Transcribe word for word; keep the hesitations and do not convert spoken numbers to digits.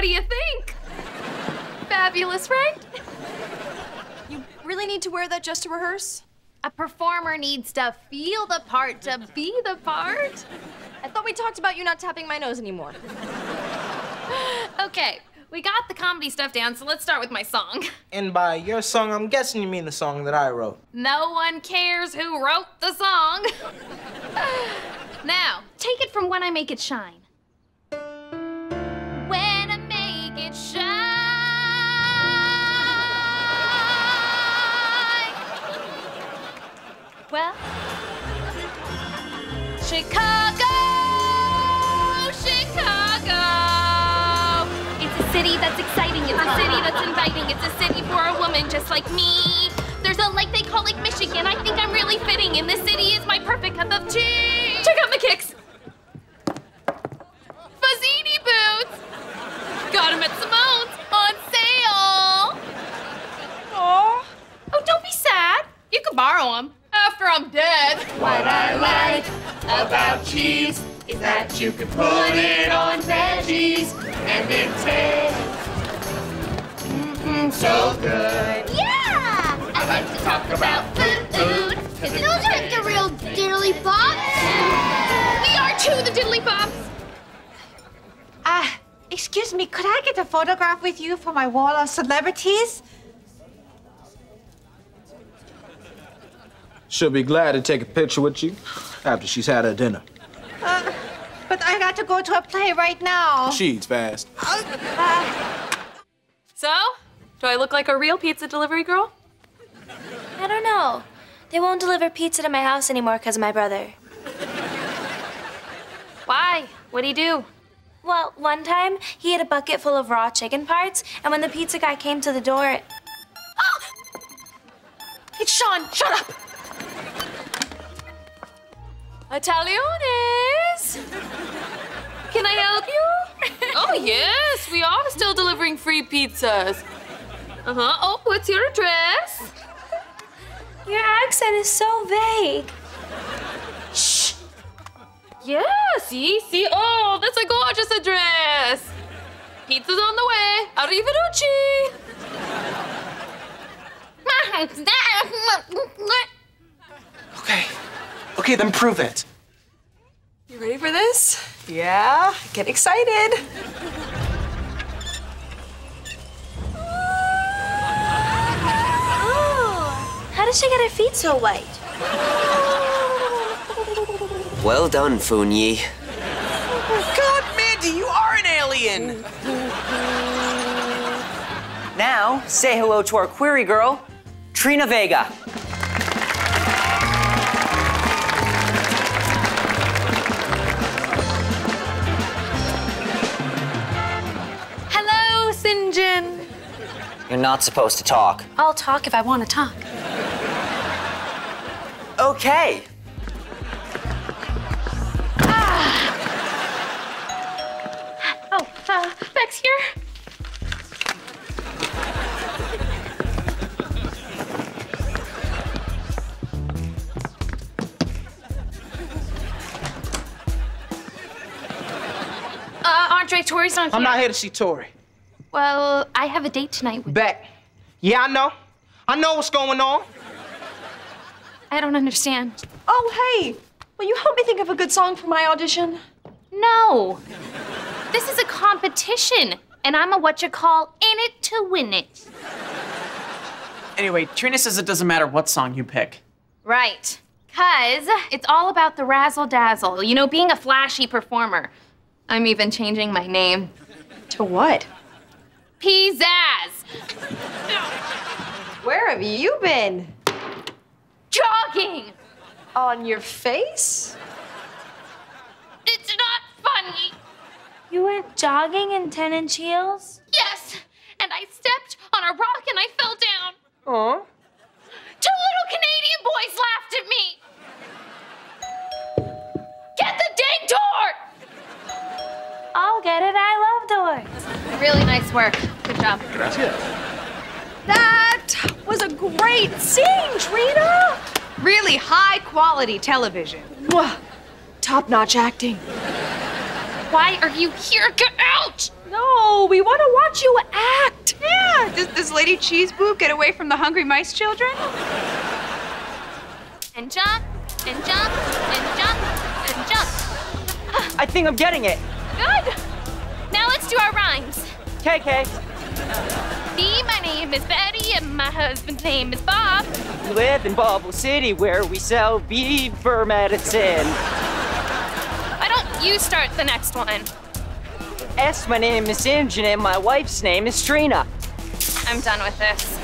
What do you think? Fabulous, right? You really need to wear that just to rehearse? A performer needs to feel the part to be the part. I thought we talked about you not tapping my nose anymore. Okay, we got the comedy stuff down, so let's start with my song. And by your song, I'm guessing you mean the song that I wrote. No one cares who wrote the song. Now, take it from When I Make It Shine. When I make it shine. Well, Chicago, Chicago. It's a city that's exciting. It's a city that's inviting. It's a city for a woman just like me. There's a lake they call Lake Michigan. I think I'm really fitting in. This city is my perfect cup of tea. Check out my kicks. Fuzzini boots. Got them at Simone's on sale. Aw. Oh, don't be sad. You can borrow them after I'm dead. What I like about cheese is that you can put it on veggies and it tastes mm-mm, so good. Yeah! I like to talk about food. Those aren't the real Diddly Bops. Yeah! We are too the Diddly Bops. Ah, uh, excuse me, could I get a photograph with you for my wall of celebrities? She'll be glad to take a picture with you after she's had her dinner. Uh, but I got to go to a play right now. She eats fast. Uh, uh, so, do I look like a real pizza delivery girl? I don't know. They won't deliver pizza to my house anymore because of my brother. Why? What'd he do? Well, one time, he had a bucket full of raw chicken parts, and when the pizza guy came to the door, it... Oh! It's Sean! Shut up! Italianes! Can I help you? Oh, yes, we are still delivering free pizzas. Uh-huh. Oh, what's your address? Your accent is so vague. Shh. Yeah, see, see. Oh, that's a gorgeous address. Pizza's on the way. Arrivederci. Okay. Okay, then prove it. You ready for this? Yeah, get excited. How does she get her feet so white? Well done, Funyi. Oh, God, Mandy, you are an alien! Now, say hello to our query girl, Trina Vega. Hello, Sinjin. You're not supposed to talk. I'll talk if I want to talk. Okay. Ah. Oh, uh, Beck's here. Uh, Andre, Tori's not here. I'm not here to see Tori. Well, I have a date tonight with Beck. Yeah, I know. I know what's going on. I don't understand. Oh, hey! Will you help me think of a good song for my audition? No. This is a competition, and I'm a what you call in it to win it. Anyway, Trina says it doesn't matter what song you pick. Right. Because it's all about the razzle-dazzle, you know, being a flashy performer. I'm even changing my name. To what? Pizazz! Where have you been? Jogging! On your face? It's not funny. You went jogging in ten inch heels? Yes, and I stepped on a rock and I fell down. Oh. Two little Canadian boys laughed at me. Get the dang door! I'll get it, I love doors. Really nice work, good job. Gracias. That was a great scene, Trina! Really high-quality television. Top-notch acting. Why are you here? Get out! No, we want don't you act? Yeah, does, does Lady Cheese Boob get away from the hungry mice children? And jump, and jump, and jump, and jump. I think I'm getting it. Good. Now let's do our rhymes. K K. Me, my name is Betty, and my husband's name is Bob. We live in Bobble City, where we sell Beaver Medicine. Why don't you start the next one? S, my name is Sinjin, and my wife's name is Trina. I'm done with this.